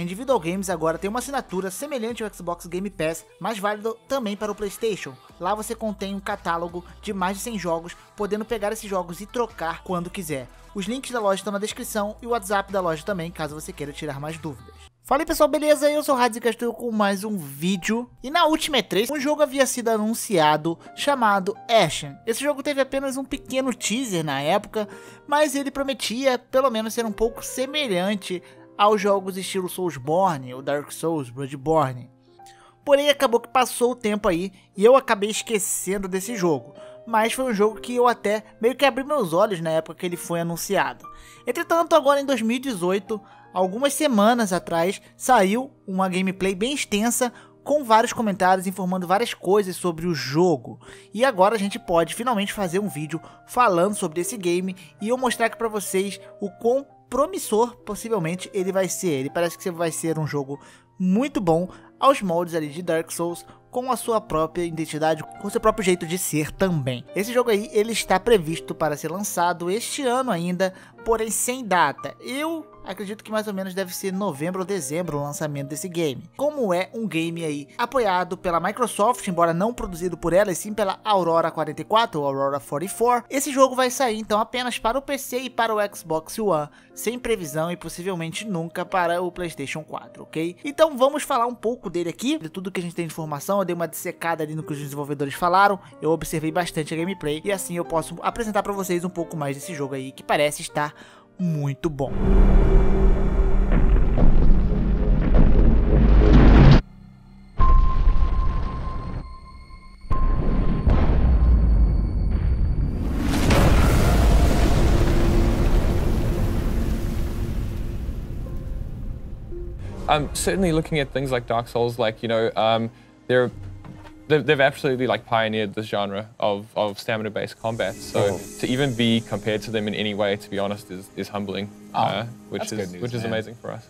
A Individual Games agora tem uma assinatura semelhante ao Xbox Game Pass, mas válida também para o PlayStation. Lá você contém um catálogo de mais de 100 jogos, podendo pegar esses jogos e trocar quando quiser. Os links da loja estão na descrição e o WhatsApp da loja também, caso você queira tirar mais dúvidas. Fala aí pessoal, beleza? Eu sou o Hades e estou com mais um vídeo. E na última E3, um jogo havia sido anunciado chamado Ashen. Esse jogo teve apenas um pequeno teaser na época, mas ele prometia pelo menos ser um pouco semelhante aos jogos estilo Soulsborne, ou Dark Souls, Bloodborne. Porém, acabou que passou o tempo aí e eu acabei esquecendo desse jogo. Mas foi um jogo que eu até meio que abri meus olhos na época que ele foi anunciado. Entretanto, agora em 2018... algumas semanas atrás, saiu uma gameplay bem extensa, com vários comentários informando várias coisas sobre o jogo. E agora a gente pode finalmente fazer um vídeo falando sobre esse game, e eu mostrar aqui pra vocês o quão promissor possivelmente ele vai ser. Ele parece que vai ser um jogo muito bom, aos moldes ali de Dark Souls, com a sua própria identidade, com o seu próprio jeito de ser também. Esse jogo aí, ele está previsto para ser lançado este ano ainda, porém sem data. Eu acredito que mais ou menos deve ser novembro ou dezembro o lançamento desse game. Como é um game aí apoiado pela Microsoft, embora não produzido por ela, e sim pela Aurora 44 ou Aurora 44, esse jogo vai sair então apenas para o PC e para o Xbox One, sem previsão e possivelmente nunca para o PlayStation 4, ok? Então vamos falar um pouco dele aqui, de tudo que a gente tem de informação. Eu dei uma dissecada ali no que os desenvolvedores falaram, eu observei bastante a gameplay e assim eu posso apresentar pra vocês um pouco mais desse jogo aí, que parece estar muito bom. Certainly looking at things like Dark Souls, like, you know, they've absolutely like pioneered this genre of stamina-based combat. So to even be compared to them in any way, to be honest, is humbling, which is amazing for us.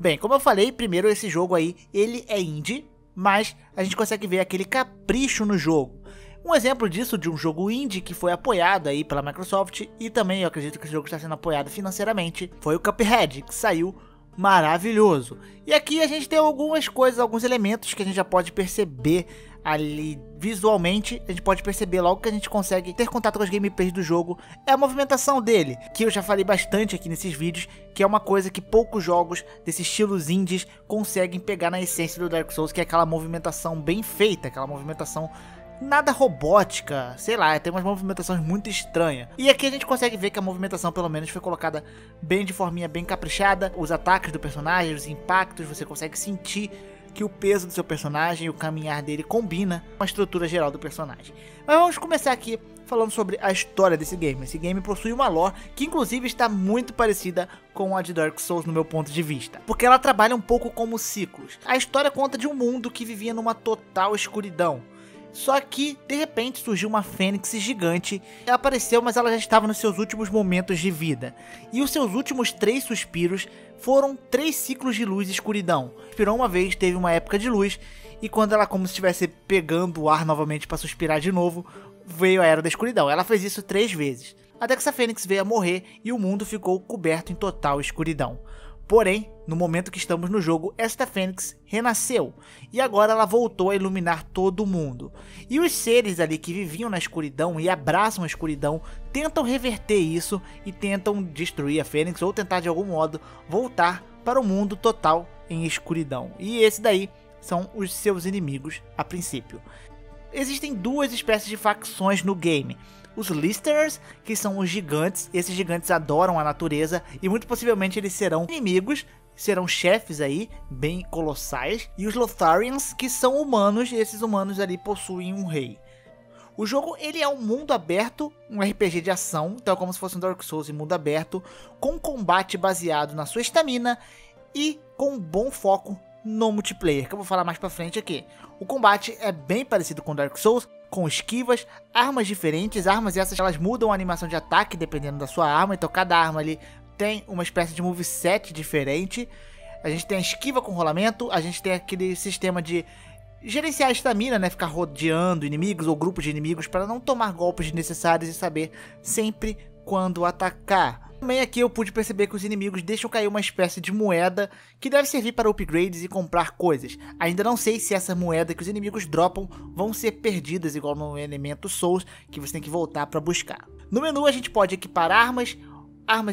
Bem, como eu falei, primeiro esse jogo aí, ele é indie, mas a gente consegue ver aquele capricho no jogo. Um exemplo disso de um jogo indie que foi apoiado aí pela Microsoft, e também eu acredito que esse jogo está sendo apoiado financeiramente, foi o Cuphead, que saiu maravilhoso. E aqui a gente tem algumas coisas, alguns elementos que a gente já pode perceber ali visualmente. A gente pode perceber logo que a gente consegue ter contato com as gameplays do jogo. É a movimentação dele, que eu já falei bastante aqui nesses vídeos, que é uma coisa que poucos jogos desses estilos indies conseguem pegar na essência do Dark Souls, que é aquela movimentação bem feita, aquela movimentação nada robótica, sei lá, tem umas movimentações muito estranhas. E aqui a gente consegue ver que a movimentação, pelo menos, foi colocada bem de forminha, bem caprichada. Os ataques do personagem, os impactos, você consegue sentir que o peso do seu personagem e o caminhar dele combina com a estrutura geral do personagem. Mas vamos começar aqui falando sobre a história desse game. Esse game possui uma lore que inclusive está muito parecida com a de Dark Souls no meu ponto de vista, porque ela trabalha um pouco como ciclos. A história conta de um mundo que vivia numa total escuridão. Só que, de repente, surgiu uma fênix gigante. Ela apareceu, mas ela já estava nos seus últimos momentos de vida. E os seus últimos 3 suspiros foram 3 ciclos de luz e escuridão. Suspirou uma vez, teve uma época de luz, e quando ela, como se estivesse pegando o ar novamente para suspirar de novo, veio a era da escuridão. Ela fez isso 3 vezes, até que essa fênix veio a morrer e o mundo ficou coberto em total escuridão. Porém, no momento que estamos no jogo, esta fênix renasceu, e agora ela voltou a iluminar todo mundo. E os seres ali que viviam na escuridão e abraçam a escuridão tentam reverter isso e tentam destruir a fênix, ou tentar de algum modo voltar para o mundo total em escuridão. E esse daí são os seus inimigos a princípio. Existem 2 espécies de facções no game. Os Lister's, que são os gigantes. Esses gigantes adoram a natureza e muito possivelmente eles serão inimigos, serão chefes aí, bem colossais. E os Lotharians, que são humanos, e esses humanos ali possuem um rei. O jogo, ele é um mundo aberto, um RPG de ação, então é como se fosse um Dark Souls em mundo aberto, com combate baseado na sua estamina e com um bom foco no multiplayer, que eu vou falar mais pra frente aqui. O combate é bem parecido com Dark Souls, com esquivas, armas diferentes. Armas essas, elas mudam a animação de ataque dependendo da sua arma, então cada arma ali tem uma espécie de moveset diferente. A gente tem a esquiva com rolamento, a gente tem aquele sistema de gerenciar a estamina, né, ficar rodeando inimigos ou grupos de inimigos para não tomar golpes desnecessários e saber sempre quando atacar. Também aqui eu pude perceber que os inimigos deixam cair uma espécie de moeda que deve servir para upgrades e comprar coisas. Ainda não sei se essas moedas que os inimigos dropam vão ser perdidas, igual no elemento Souls, que você tem que voltar para buscar. No menu a gente pode equipar armas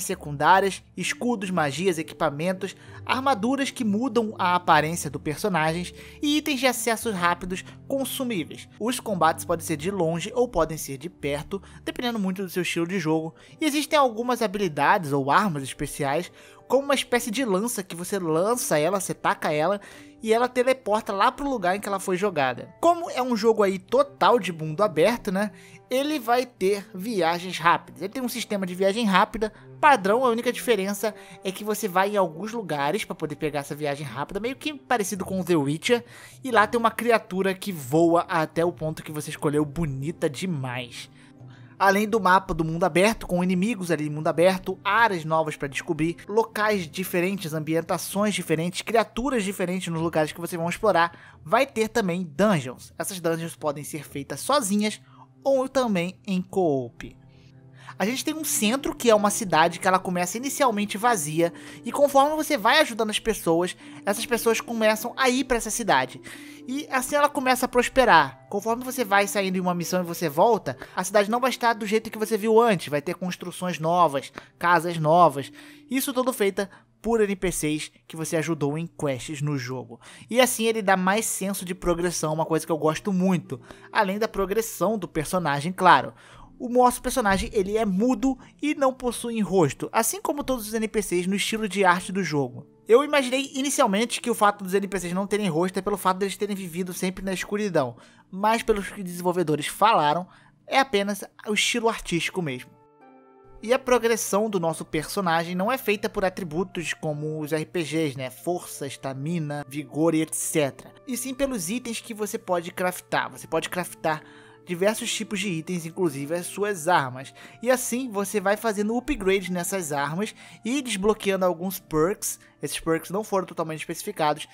secundárias, escudos, magias, equipamentos, armaduras que mudam a aparência do personagem e itens de acesso rápidos consumíveis. Os combates podem ser de longe ou podem ser de perto, dependendo muito do seu estilo de jogo. E existem algumas habilidades ou armas especiais, como uma espécie de lança que você lança ela, você taca ela e ela teleporta lá pro lugar em que ela foi jogada. Como é um jogo aí total de mundo aberto, né? Ele vai ter viagens rápidas. Ele tem um sistema de viagem rápida padrão. A única diferença é que você vai em alguns lugares para poder pegar essa viagem rápida, meio que parecido com o The Witcher, e lá tem uma criatura que voa até o ponto que você escolheu, bonita demais. Além do mapa do mundo aberto, com inimigos ali no mundo aberto, áreas novas para descobrir, locais diferentes, ambientações diferentes, criaturas diferentes nos lugares que vocês vão explorar, vai ter também dungeons. Essas dungeons podem ser feitas sozinhas ou também em co-op. A gente tem um centro, que é uma cidade que ela começa inicialmente vazia, e conforme você vai ajudando as pessoas, essas pessoas começam a ir para essa cidade. E assim ela começa a prosperar. Conforme você vai saindo em uma missão e você volta, a cidade não vai estar do jeito que você viu antes, vai ter construções novas, casas novas, isso tudo feita por NPCs que você ajudou em quests no jogo. E assim ele dá mais senso de progressão, uma coisa que eu gosto muito, além da progressão do personagem, claro. O nosso personagem, ele é mudo e não possui rosto, assim como todos os NPCs no estilo de arte do jogo. Eu imaginei inicialmente que o fato dos NPCs não terem rosto é pelo fato deles terem vivido sempre na escuridão, mas pelos que desenvolvedores falaram, é apenas o estilo artístico mesmo. E a progressão do nosso personagem não é feita por atributos como os RPGs, né? Força, estamina, vigor e etc. E sim pelos itens que você pode craftar. Você pode craftar diversos tipos de itens, inclusive as suas armas, e assim você vai fazendo upgrades nessas armas e desbloqueando alguns perks. Esses perks não foram totalmente especificados,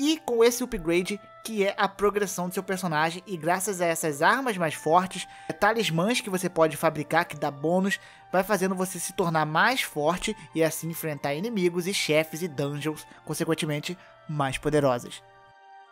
e com esse upgrade que é a progressão do seu personagem, e graças a essas armas mais fortes, talismãs que você pode fabricar que dá bônus, vai fazendo você se tornar mais forte e assim enfrentar inimigos e chefes e dungeons, consequentemente mais poderosas.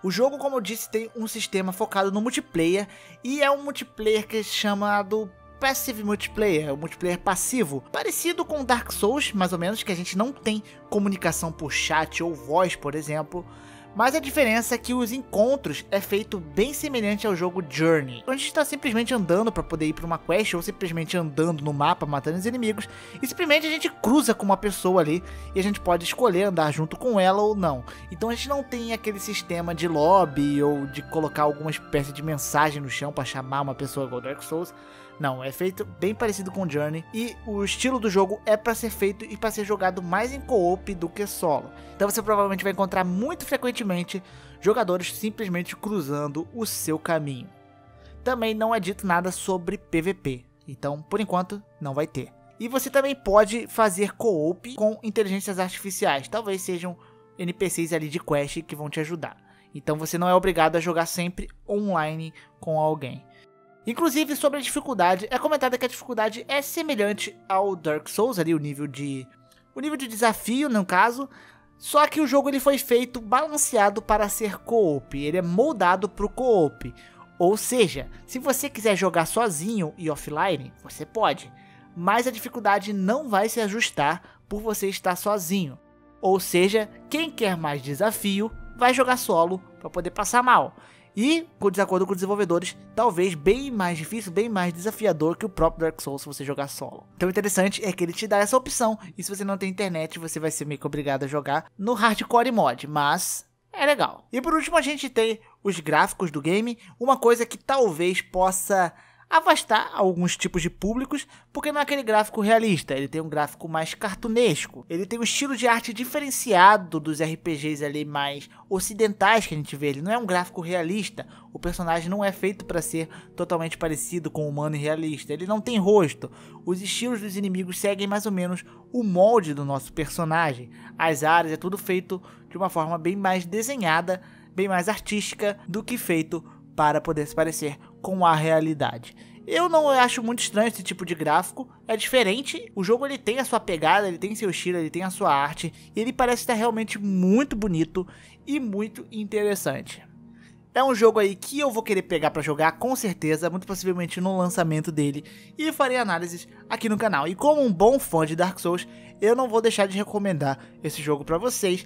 O jogo, como eu disse, tem um sistema focado no multiplayer, e é um multiplayer que é chamado Passive Multiplayer, o multiplayer passivo, parecido com Dark Souls, mais ou menos, que a gente não tem comunicação por chat ou voz, por exemplo, mas a diferença é que os encontros é feito bem semelhante ao jogo Journey. A gente está simplesmente andando para poder ir para uma quest, ou simplesmente andando no mapa, matando os inimigos, e simplesmente a gente cruza com uma pessoa ali, e a gente pode escolher andar junto com ela ou não. Então a gente não tem aquele sistema de lobby, ou de colocar alguma espécie de mensagem no chão para chamar uma pessoa igual Dark Souls. Não, é feito bem parecido com Journey, e o estilo do jogo é para ser feito e para ser jogado mais em co-op do que solo. Então você provavelmente vai encontrar muito frequentemente jogadores simplesmente cruzando o seu caminho. Também não é dito nada sobre PVP, então por enquanto não vai ter. E você também pode fazer co-op com inteligências artificiais, talvez sejam NPCs ali de quest que vão te ajudar. Então você não é obrigado a jogar sempre online com alguém. Inclusive, sobre a dificuldade, é comentada que a dificuldade é semelhante ao Dark Souls, ali o nível de desafio, no caso, só que o jogo ele foi feito balanceado para ser co-op, ele é moldado para o co-op, ou seja, se você quiser jogar sozinho e offline, você pode, mas a dificuldade não vai se ajustar por você estar sozinho, ou seja, quem quer mais desafio vai jogar solo para poder passar mal. E, de acordo com os desenvolvedores, talvez bem mais difícil, bem mais desafiador que o próprio Dark Souls se você jogar solo. Então o interessante é que ele te dá essa opção, e se você não tem internet, você vai ser meio que obrigado a jogar no hardcore mod, mas é legal. E por último a gente tem os gráficos do game, uma coisa que talvez possa afastar alguns tipos de públicos, porque não é aquele gráfico realista, ele tem um gráfico mais cartunesco, ele tem um estilo de arte diferenciado dos RPGs ali mais ocidentais que a gente vê, ele não é um gráfico realista, o personagem não é feito para ser totalmente parecido com o humano e realista, ele não tem rosto, os estilos dos inimigos seguem mais ou menos o molde do nosso personagem, as áreas é tudo feito de uma forma bem mais desenhada, bem mais artística do que feito para poder se parecer com a realidade. Eu não acho muito estranho esse tipo de gráfico, é diferente, o jogo ele tem a sua pegada, ele tem seu estilo, ele tem a sua arte, e ele parece estar realmente muito bonito e muito interessante. É um jogo aí que eu vou querer pegar pra jogar com certeza, muito possivelmente no lançamento dele, e farei análises aqui no canal. E como um bom fã de Dark Souls, eu não vou deixar de recomendar esse jogo pra vocês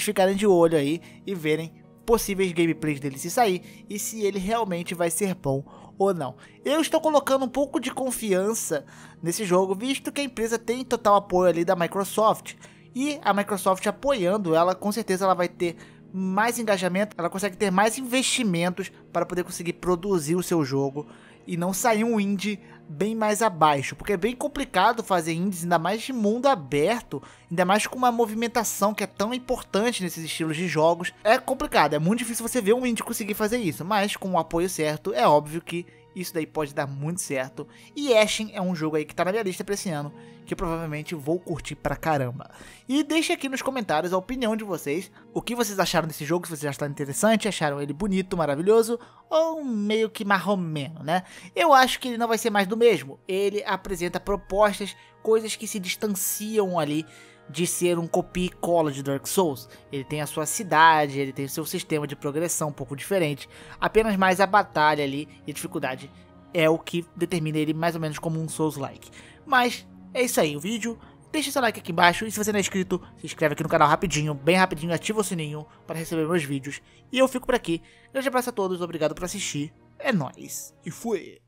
ficarem de olho aí e verem possíveis gameplays dele se sair e se ele realmente vai ser bom ou não. Eu estou colocando um pouco de confiança nesse jogo, visto que a empresa tem total apoio ali da Microsoft, e a Microsoft apoiando ela, com certeza ela vai ter mais engajamento, ela consegue ter mais investimentos para poder conseguir produzir o seu jogo e não sair um indie bem mais abaixo, porque é bem complicado fazer indies, ainda mais de mundo aberto, ainda mais com uma movimentação que é tão importante nesses estilos de jogos. É complicado, é muito difícil você ver um indie conseguir fazer isso, mas com o apoio certo é óbvio que isso daí pode dar muito certo. E Ashen é um jogo aí que tá na minha lista pra esse ano, que eu provavelmente vou curtir pra caramba. E deixe aqui nos comentários a opinião de vocês, o que vocês acharam desse jogo, se vocês acharam interessante, acharam ele bonito, maravilhoso, ou meio que marromeno, né? Eu acho que ele não vai ser mais do mesmo, ele apresenta propostas, coisas que se distanciam ali de ser um copia e cola de Dark Souls. Ele tem a sua cidade, ele tem o seu sistema de progressão um pouco diferente, apenas mais a batalha ali e a dificuldade é o que determina ele mais ou menos como um Souls-like. Mas é isso aí o vídeo, deixa seu like aqui embaixo e se você não é inscrito, se inscreve aqui no canal rapidinho, bem rapidinho, ativa o sininho para receber meus vídeos. E eu fico por aqui, grande abraço a todos, obrigado por assistir, é nóis e fui!